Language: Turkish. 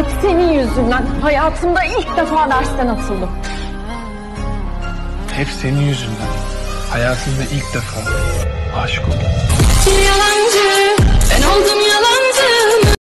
Hep senin yüzünden hayatımda ilk defa dersten atıldım. Hep senin yüzünden hayatımda ilk defa aşık oldum.